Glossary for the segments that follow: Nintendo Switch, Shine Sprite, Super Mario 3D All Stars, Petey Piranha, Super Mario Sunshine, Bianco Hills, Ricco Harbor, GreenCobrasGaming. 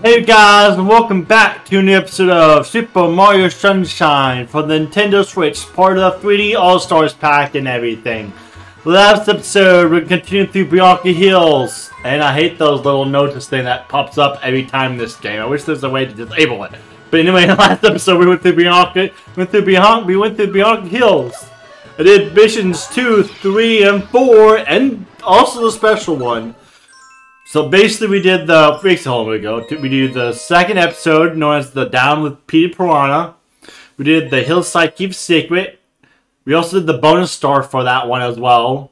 Hey guys, and welcome back to a new episode of Super Mario Sunshine for the Nintendo Switch, part of the 3D All Stars pack and everything. Last episode, we're continuing through Bianco Hills, and I hate those little notice thing that pops up every time in this game. I wish there was a way to disable it. But anyway, in the last episode, we went through Bianco Hills. I did missions 2, 3, and 4, and also the special one. So basically we did the we did the second episode known as the Down with Petey Piranha. We did the Hillside Keep Secret. We also did the bonus star for that one as well.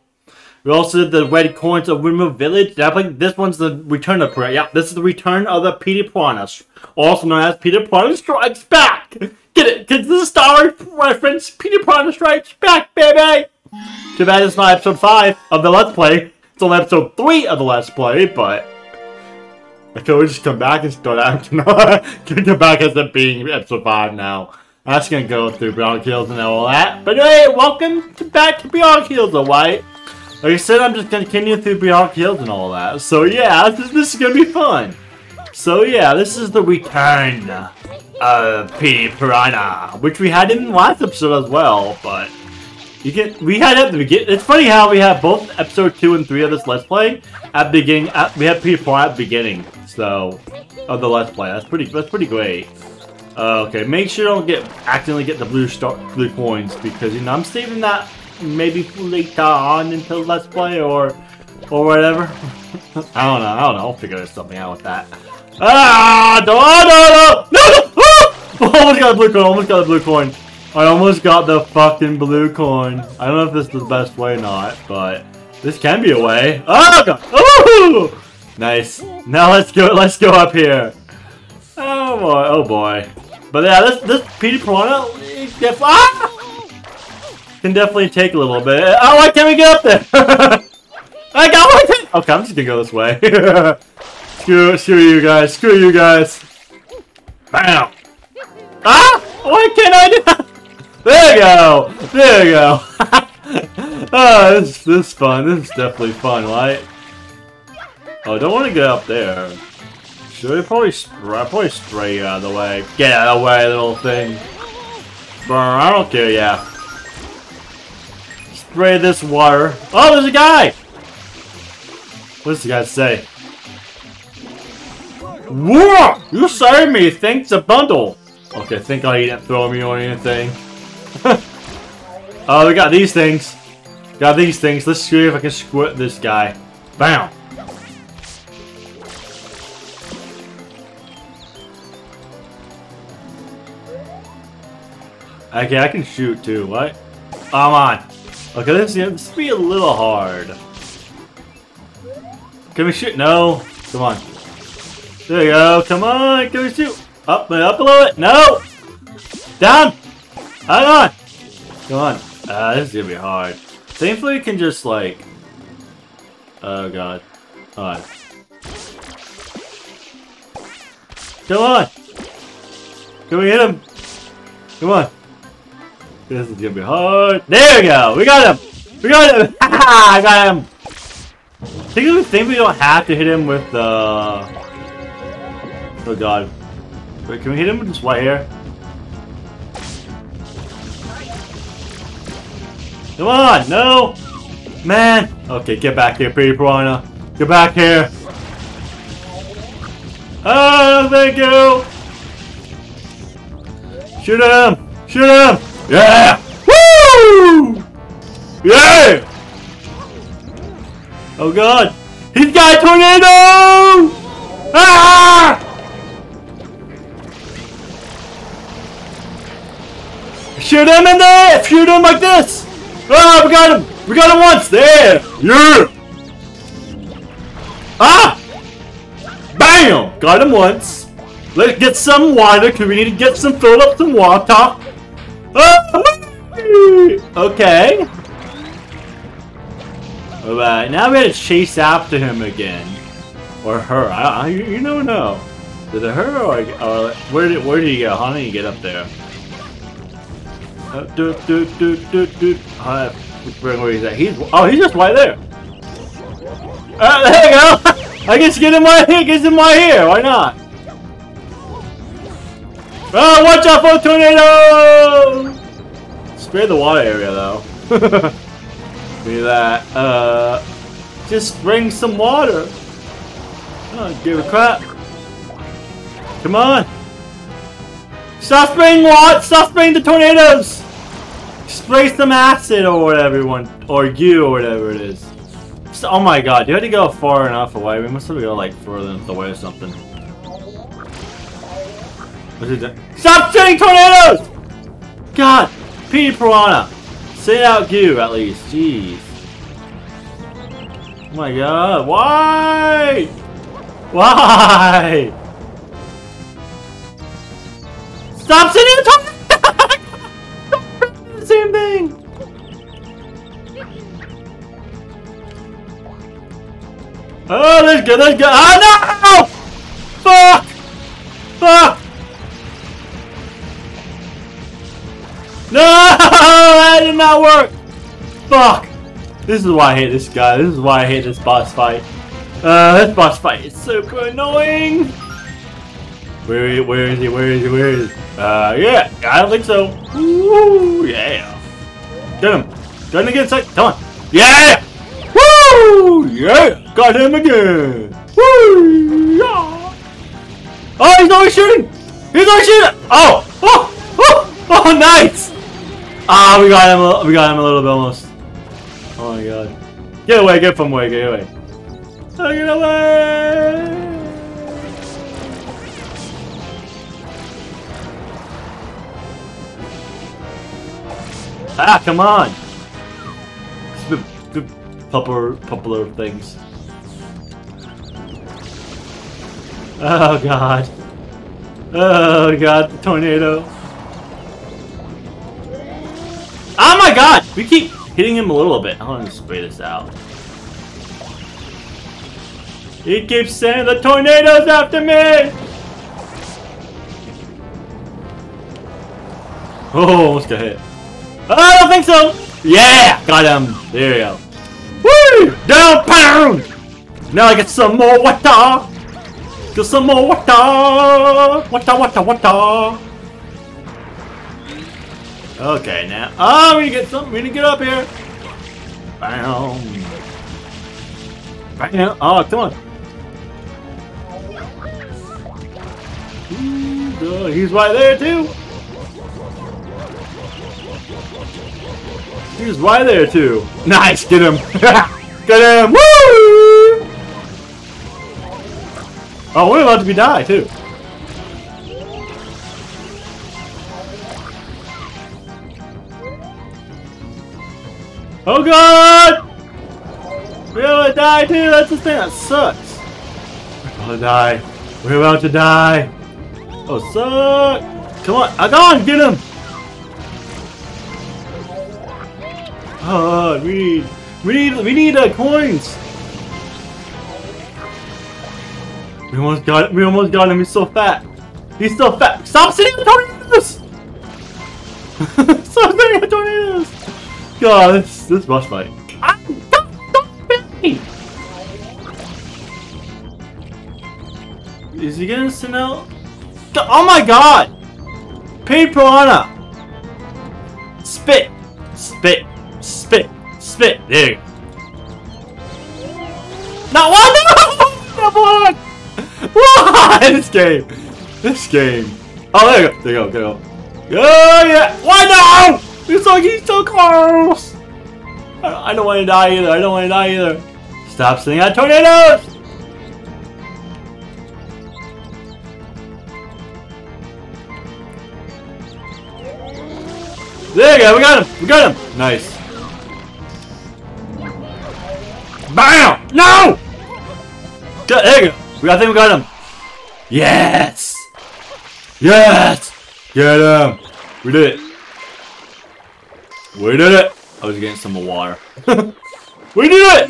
We also did the Red Coins of Windmill Village. I think this one's the return of Piranha. Yep, this is the return of the Petey Piranha, also known as Petey Piranha Strikes Back. Get it? Cause this is Star Wars reference. Petey Piranha Strikes Back, baby. Too bad it's not episode 5 of the Let's Play. It's on episode 3 of the Let's Play, but I can always just come back and start out. Come back as it being episode 5 now. That's gonna go through Bianco Hills and all that. But anyway, welcome back to Bianco Hills, alright? Like I said, I'm just gonna continue through Bianco Hills and all that. So yeah, this is gonna be fun. So yeah, this is the return of Petey Piranha, which we had in the last episode as well, but. We had at the beginning. It's funny how we have both episode 2 and 3 of this Let's Play at the beginning. We had Petey Piranha at the beginning, so of the Let's Play. That's pretty great. Okay, make sure you don't accidentally get the blue coins, because you know I'm saving that maybe later on until Let's Play or whatever. I don't know. I'll figure something out with that. Ah! No! No! Almost got a blue coin. I almost got the fucking blue coin. I don't know if this is the best way or not, but this can be a way. Oh god! Oh! Nice. Now let's go up here. Oh boy, oh boy. But yeah, this Petey Piranha can definitely take a little bit. Oh, why can't we get up there? I got one! Okay, I'm just gonna go this way. Screw you guys. Bam! Ah! Why can't I do that? There you go! Oh, this is fun. This is definitely fun, right? Oh, I don't want to get up there. Should I probably spray you out of the way? Get out of the way, little thing. Burn, I don't care, yeah. Spray this water. Oh, there's a guy! What's the guy say? Whoa! You saved me, thanks a bundle! Okay, thank God he didn't throw me or anything. Oh, we got these things. Let's see if I can squirt this guy. Bam! Okay, I can shoot too, right? I'm on. Okay, this be a little hard. Can we shoot? No. Come on. There you go. Come on. Can we shoot? Up a little bit. No! Down! Hang on! Come on. This is gonna be hard. Thankfully, we can just, like... Oh, God. Alright. Come on! Can we hit him? Come on. This is gonna be hard. There we go! We got him! I got him! I think we don't have to hit him with the... Oh, God. Wait, can we hit him with this white hair? Come on! No! Man! Okay, get back here, Petey Piranha. Get back here! Oh, thank you! Shoot him! Shoot him! Yeah! Woo! Yeah! Oh god! He's got a tornado! Ah! Shoot him in there! Shoot him like this! Oh, we got him! We got him once! There! Yeah! Ah! Bam! Got him once. Let's get some water, because we need to get some, fill up some water. Oh! Okay. Alright, now we gotta chase after him again. Or her. You don't know. Is it her or where did he go? How did he get up there? Where is that? He's just right there. There you go. I guess get him right here. Why not? Oh, watch out for tornado! Spray the water area though. Look at that. Just bring some water. I don't give a crap. Come on. Stop spraying water! Stop spraying the tornadoes! Spray some acid or whatever, or whatever it is. So, oh my god, you had to go far enough away. We must have to go like further enough away or something. What's it doing? Stop shooting tornadoes! God! Petey Piranha! Sit out goo at least. Jeez. Oh my god, why? Why? Stop sending the tornadoes! The same thing! Oh, there's good, there's good. Oh no! Fuck! Fuck! No! That did not work! Fuck! This is why I hate this guy. This is why I hate this boss fight. This boss fight is super annoying! Where is he? Yeah! I don't think so. Woo! Yeah! Get him! Get him again, sick! Come on! Yeah! Woo! Yeah! Got him again! Woo! Yeah! Oh, he's always shooting! He's always shooting! Oh! Oh! Oh! Oh, nice! Ah, we got him a little bit almost. Oh my god. Get away, get from away, get away. Oh, get away! Ah, come on! The popular things. Oh god. Oh god, the tornado. Oh my god! We keep hitting him a little bit. I want to spray this out. He keeps sending the tornadoes after me! Oh, almost got hit. I don't think so! Yeah! Got him! There we go. Woo! Down pound! Now I get some more water! Get some more water! Water! Okay, now. Oh, we need to get something. We need to get up here. Bam! Bam! Oh, come on. Ooh, he's right there, too! He was right there too. Nice, get him. Get him. Woo! Oh, we're about to be die too. Oh god! We're about to die too. That's the thing that sucks. We're about to die. We're about to die. Oh, suck! Come on, I'm gone. Get him. Oh, we need coins. We almost got him. He's so fat. He's so fat. Stop sending the tornadoes! Stop sending the tornadoes! God, this boss fight. Don't hit me! Is he gonna send out? Oh my God! Petey Piranha! Spit! Spit! Spit! Spit! There you go. Not one! Not one! Why? This game. Oh, there you go. There you go. Oh, yeah! Why no? It's like he's so close! I don't want to die either. Stop sending out tornadoes! There you go. We got him. Nice. BAM! No! There you go! I think we got him! Yes! Yes! Get him! We did it! I was getting some more water. We did it!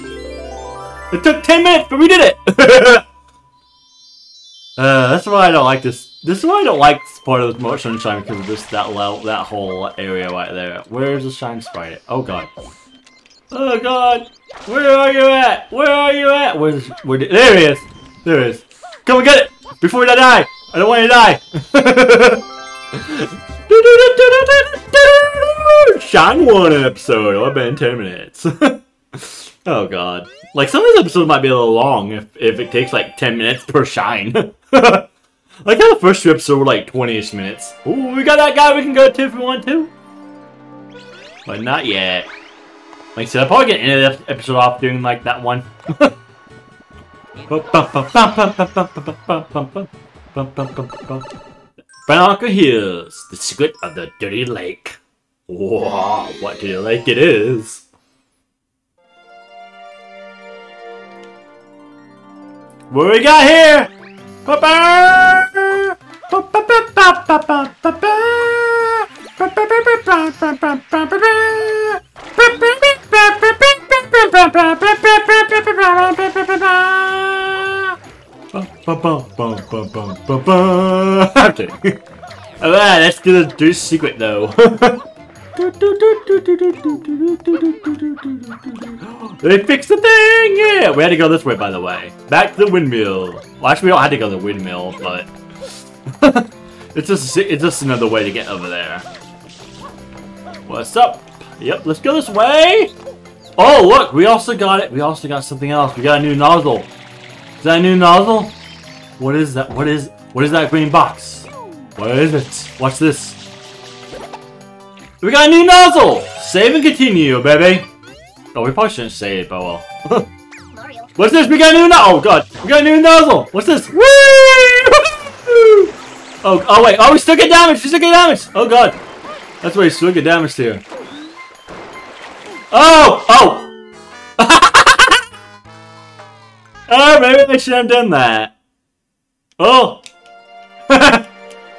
It took 10 minutes, but we did it! That's why I don't like this. This is why I don't like this part of the Sunshine, because of just that whole area right there. Where's the Shine Sprite? Oh god. Oh god! Where are you at? There he is! Come and get it! Before I die! I don't want you to die! Shine one episode. It'll have been 10 minutes. Oh god. Like, some of these episodes might be a little long if it takes like 10 minutes per shine. Like how the first two episodes were like 20-ish minutes. Ooh, we got that guy we can go to if we want to. But not yet. Like, so I'll probably get end of the episode off doing like that one. Bianco Hills, the secret of the dirty lake. Wow, what dirty lake it is. What we got here? Alright, let's do the dirty secret though. They fixed the thing! Yeah! We had to go this way, by the way. Back to the windmill. Well, actually, we don't have to go to the windmill, but... it's just another way to get over there. What's up? Yep, let's go this way! Oh, look! We also got it! We also got something else. We got a new nozzle. Is that a new nozzle? What is that? What is that green box? What is it? Watch this. We got a new nozzle! Save and continue, baby! Oh, we probably shouldn't say it, but well. What's this? We got a new nozzle! Oh, God! We got a new nozzle! What's this? Woo! Oh, wait! Oh, we still get damage! We still get damage! Oh, God! That's why we still get damage here. Oh! Oh! Oh, maybe they shouldn't have done that. Oh!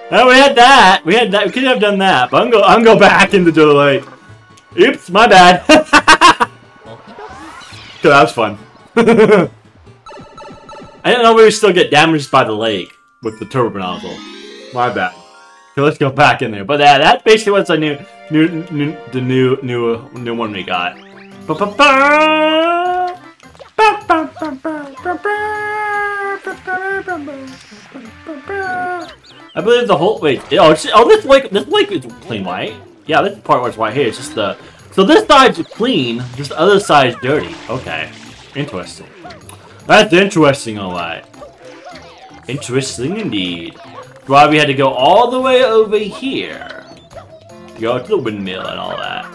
Oh, we had that. We had that. We could have done that, but I'm gonna go back into the light. Oops, my bad. So that was fun. I didn't know we would still get damaged by the lake with the turbo nozzle. My bad. So let's go back in there. But that basically was the new one we got. I believe the whole wait. Oh, it's, oh, this lake is clean, right? Yeah, this part was white here. It's just the so this side's clean, just the other side's dirty. Okay, interesting. That's interesting, all right. Interesting indeed. Why we had to go all the way over here, go to the windmill and all that.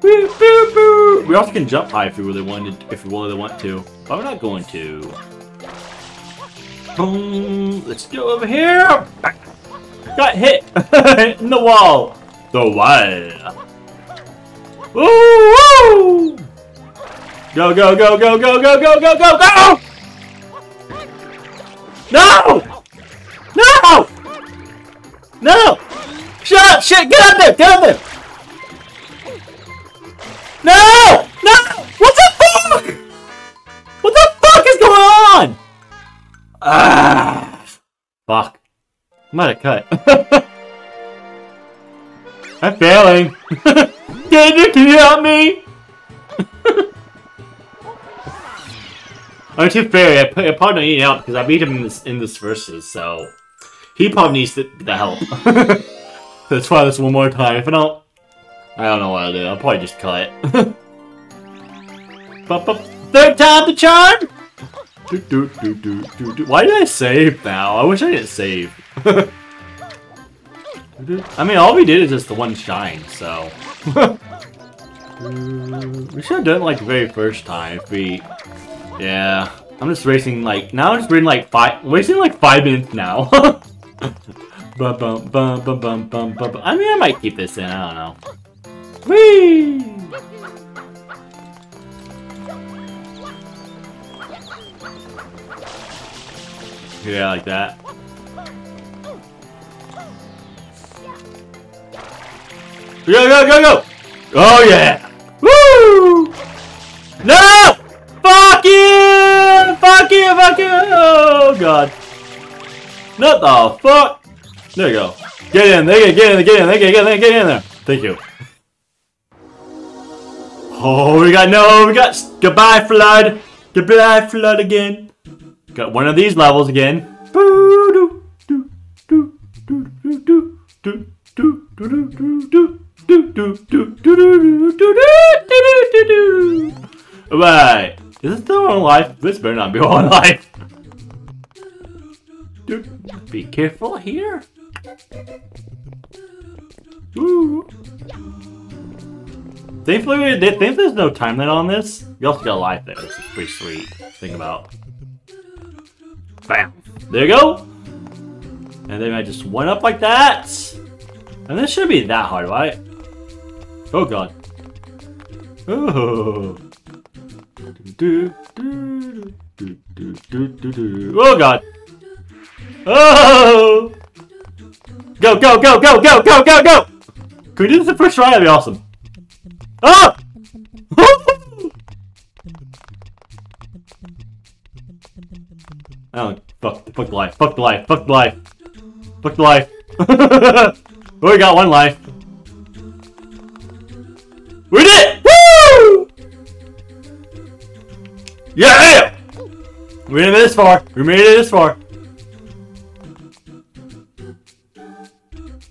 Boop, boop, boop. We also can jump high if we really wanted, if we really want to. But we're not going to. Boom. Let's go over here. Got hit in the wall. The wall. Ooh! Go go go go go go go go go go! No! No! No! Shut up! Shit! Get out there! Get out there! No! No! What the fuck? What the fuck is going on? Ah, fuck. Might have cut. I'm failing. Can you help me? I'm too fair. I probably don't need help because I beat him in this versus, so he probably needs the help. Let's try this one more time. If I don't know what I'll do. I'll probably just cut it. Third time the charm. Why did I save now? I wish I didn't save. I mean, all we did is just the one shine, so... We should have done it, like, the very first time. If we... Yeah. I'm just racing, like... Now I'm just reading, like, wasting, like, 5 minutes now. I mean, I might keep this in. I don't know. Whee! Yeah, like that. Go, go, go, go! Oh, yeah! Woo! No! Fuck you! Fuck you, fuck you! Oh, God. What the fuck? There you go. Get in, there you go, get in there. Thank you. Oh, we got, no, we got, goodbye, flood. Goodbye, flood again. Got one of these levels again. alive. This better not be all alive. Dude, be careful here. Woo. Thankfully, there's no time limit on this. You also got a life there, which is pretty sweet. Think about. Bam! There you go! And then I just went up like that! And this shouldn't be that hard, right? Oh god. Oh. Oh god! Oh! Go, go, go, go, go, go, go, go! Can we do this the first try? That'd be awesome. Oh! Oh, fuck the life, fuck the life, fuck the life, fuck the life. We got one life. We did it! Woo! Yeah! We made it this far, we made it this far.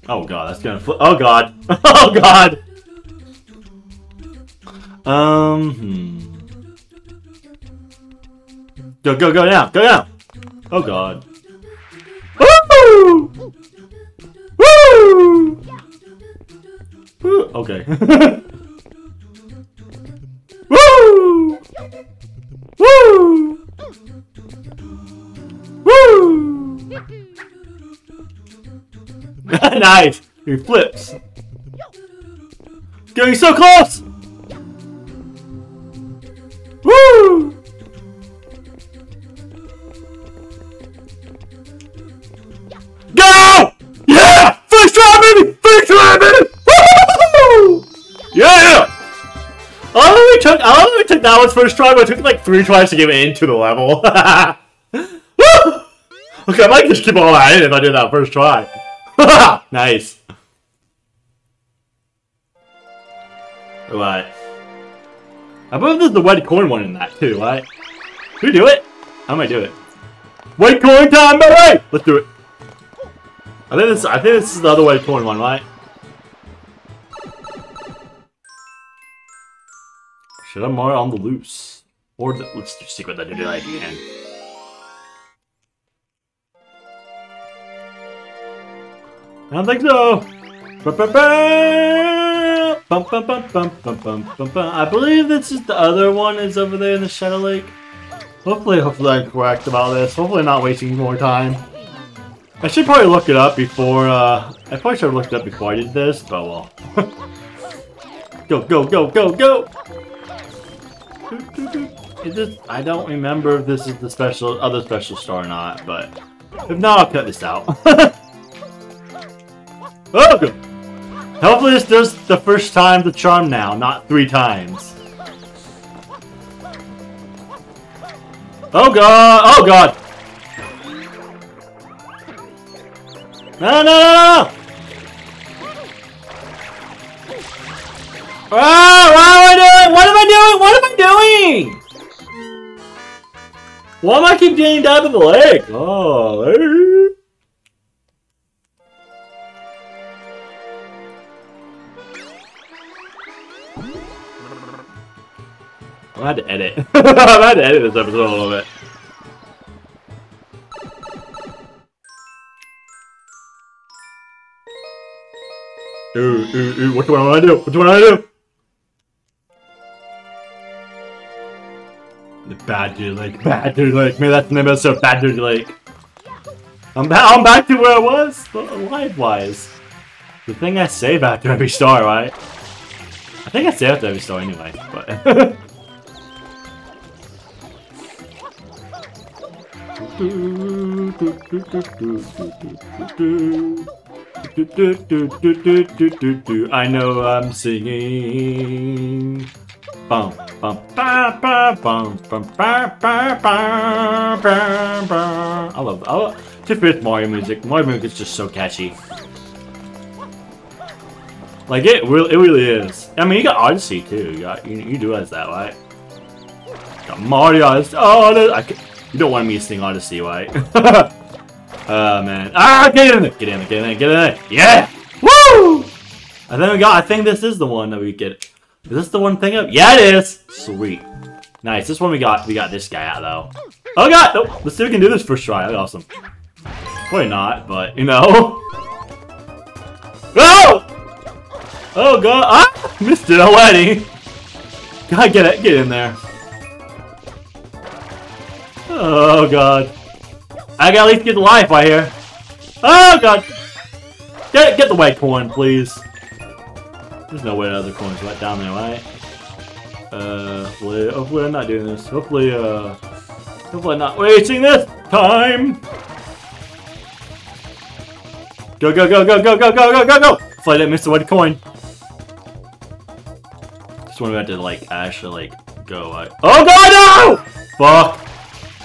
Oh god, that's gonna flip. Oh god. Oh god! Go, go, go now! Go now! Oh god. Woo! Woo! Woo! Okay. Woo! Woo! Woo! Nice! He flips! Getting so close! Woo! Go! Yeah! First try, baby! First try, baby! Woo! Yeah! I only took that one's first try, but it took like 3 tries to get into the level. Woo! Okay, I might just keep all that in if I did that first try. Nice. Right. I believe there's the red corn one in that too, right? Can we do it? I might do it. Red corn time, baby! Let's do it. I think this is the other red corn one, right? Should I Mario on the loose? Or let's just stick with that new idea. I don't think so. Bum, bum, bum, bum, bum, bum, bum, bum. I believe that's just the other one is over there in the Shadow Lake. Hopefully I'm correct about this. Hopefully I'm not wasting more time. I should probably look it up before, I probably should have looked it up before I did this, but well. Go, go, go, go, go! It just, I don't remember if this is the special, other special star or not, but if not, I'll cut this out. Oh, good. Hopefully this does the first time the charm now, not 3 times. Oh god! Oh god! No, no, no, no! Oh, why am I doing? What am I doing? What am I doing? Why am I keep getting down to the lake? Oh, there. I'm about to edit. I'm about to edit this episode a little bit. Ooh, ooh, ooh, which one do I do? Which one do I do? The Bad Dude Lake, Bad Dude Lake. Maybe that's the name of the show, Bad Dude Lake. I'm back to where I was, life-wise. The thing I save after every star, right? I think I save after every star anyway, but... I know I'm singing. Bum bum ba ba bum bum ba ba ba ba. I love different Mario music. Mario music is just so catchy. Like it really is. I mean, you got Odyssey too. You do as that, right? Got Mario Odyssey. Oh, you don't want me to sing Odyssey, right? Oh man. Ah, get in there! Get in there, get in there, get in there! Yeah! Woo! I think this is the one that we get. Is this the one thing up? Yeah, it is! Sweet. Nice. This one we got this guy out though. Oh god! Nope. Let's see if we can do this first try. That'd be awesome. Probably not, but you know. No! Oh god! Ah! Missed it already. God, get it! Get in there. Oh god! I gotta at least get the life right here. Oh god! Get the white coin, please. There's no way the other coin's right down there, right? Hopefully I'm not doing this. Hopefully I'm not wasting this time. Go, go, go, go, go, go, go, go, go, go! Hopefully I didn't miss the white coin. Just when we had to like actually like go. Oh god, no! Fuck!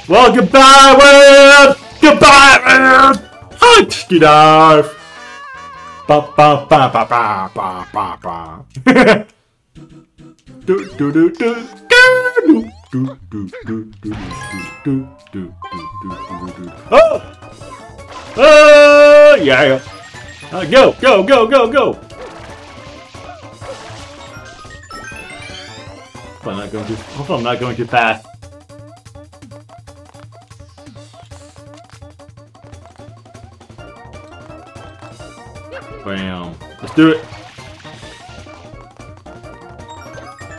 Well, goodbye, world! Goodbye, world! Hunch-de-darf! Ba-ba-ba-ba-ba-ba-ba-ba. Oh! Oh, yeah! Go, go, go, go, go! Hope I'm not going too fast. Bam. Let's do it.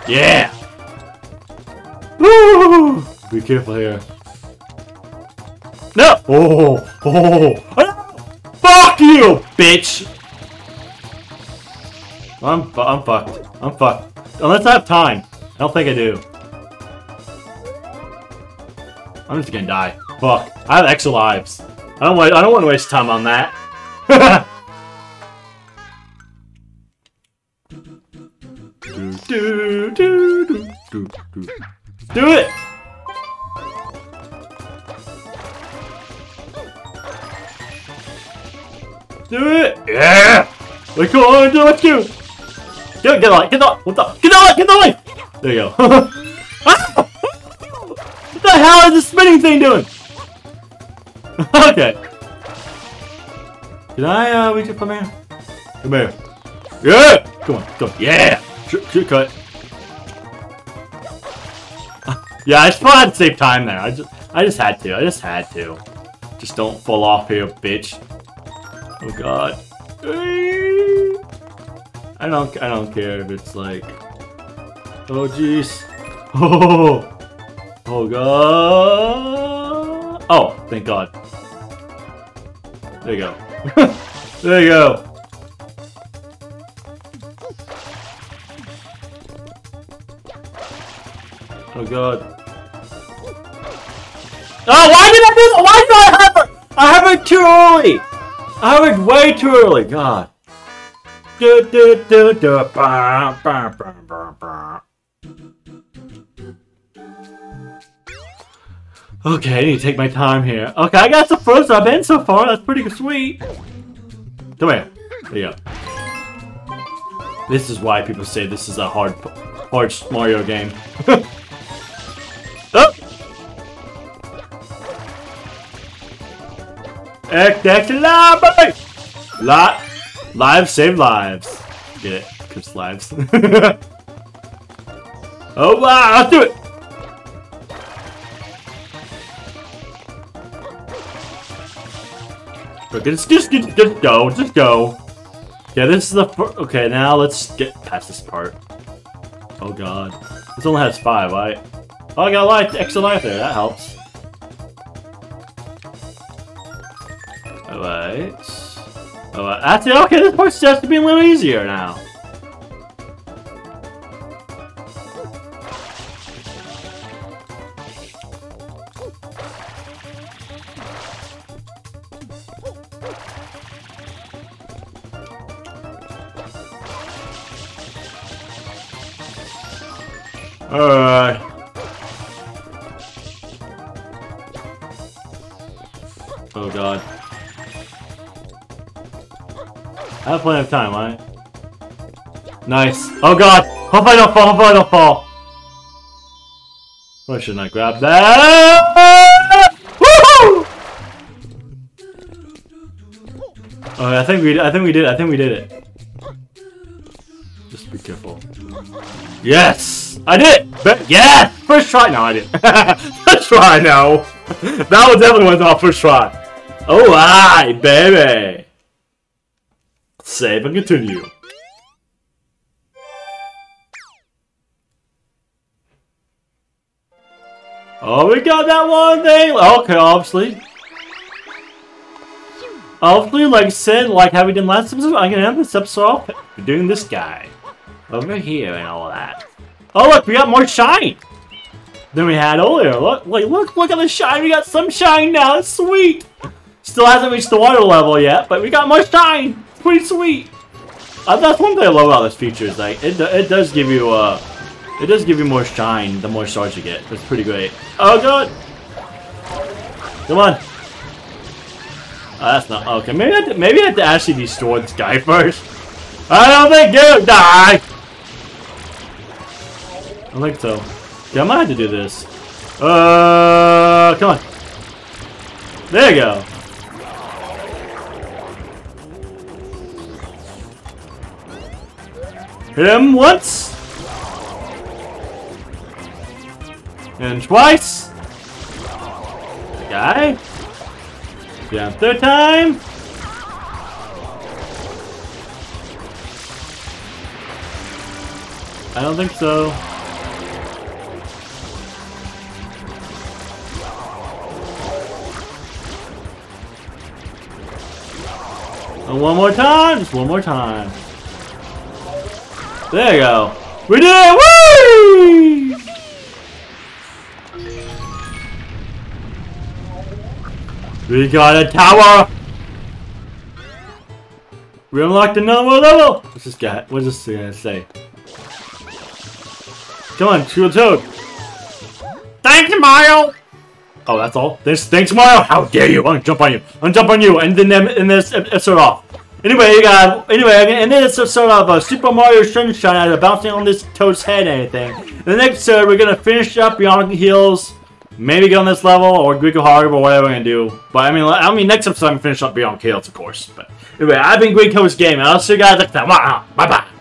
Yeah! Woo! Be careful here. No! Oh! Oh! Oh! Fuck you, bitch! I'm fucked. I'm fucked. Unless I have time. I don't think I do. I'm just gonna die. Fuck. I have extra lives. I don't want to waste time on that. Do it! Do it! Yeah! We're going to the rescue! Get the light! Get the light! What the? Get the light! Get the light! There you go. Ah! What the hell is this spinning thing doing? Okay. Can I reach it from here? Come here. Yeah! Come on. Come on. Yeah! Shoot cut. Yeah, I just thought I'd save time there. I just had to. I just had to. Just don't fall off here, bitch. Oh god. I don't care if it's like. Oh jeez. Oh. Oh god. Oh, thank god. There you go. There you go. Oh god. Oh, why did I do that? Why did I have it? I have it too early! I have it way too early, god. Do do do do ba ba ba ba ba. Okay, I need to take my time here. Okay, I got the first I've been so far, that's pretty sweet. Come here. There you go. This is why people say this is a hard Mario game. Lives save lives. Get it? Cause lives. Oh wow! Let's do it. Just go. Just go. Yeah, this is the. Okay, now let's get past this part. Oh god, this only has 5, right? Oh, I got a life, extra life there. That helps. Alright. Alright, that's it. Okay, this part starts to be a little easier now. Alright. Oh god. I have plenty of time, right? Nice. Oh god! Hope I don't fall! Hope I don't fall! Why shouldn't I grab that? Woohoo! Alright, I think we did it. Just be careful. Yes! I did it! But yes! First try! No, I didn't. First try, no. That was definitely went off first try. Alright, baby. Save and continue. Oh, we got that one thing! Okay, obviously. Obviously, like I said, like how we did last episode, I'm gonna end this episode off doing this guy. Over here and all that. Oh look, we got more shine than we had earlier. Look, like, look at the shine. We got some shine now. It's sweet. Still hasn't reached the water level yet, but we got more shine. It's pretty sweet. That's one thing I love about this feature is like it does give you more shine the more stars you get. It's pretty great. Oh god! Come on. Oh, that's not okay. Maybe I have to actually destroy this guy first. I don't think you die. I think so. Yeah, I might have to do this. Come on. There you go. Hit him once. And twice. The guy. Down third time. I don't think so. And one more time, just one more time. There you go. We did it! Woo! We got a tower! We unlocked another level! What's this guy gonna say? Come on, True Toad! Thanks, Mario! Oh, that's all? Thanks, Mario! How dare you! I'm gonna jump on you! I'm gonna jump on you! And then this episode off. Anyway, you got. Anyway, and then it's episode of Super Mario Sunshine after bouncing on this Toad's head and anything. In the next episode, we're gonna finish up Bianco Hills, maybe go on this level, or Ricco Harbor, or whatever we're gonna do. But I mean, next episode I'm gonna finish up Bianco Hills, of course. But anyway, I've been GreenCobrasGaming. I'll see you guys next time. Bye bye!